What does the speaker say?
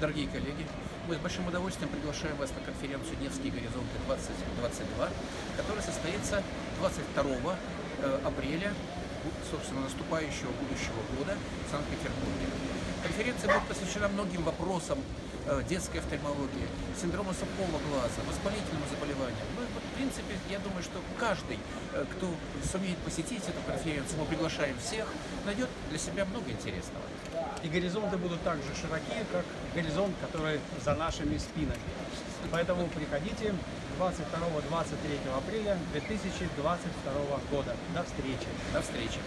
Дорогие коллеги, мы с большим удовольствием приглашаем вас на конференцию «Невские горизонты 2022», которая состоится 22 апреля, собственно, наступающего будущего года в Санкт-Петербурге. Конференция будет посвящена многим вопросам детской офтальмологии, синдрома слепого глаза, воспалительным заболеваниям. Ну, в принципе, я думаю, что каждый, кто сумеет посетить эту конференцию, мы приглашаем всех, найдет для себя много интересного. И горизонты будут так же широкие, как горизонт, который за нашими спинами. Поэтому приходите 22-23 апреля 2022 года. До встречи! До встречи!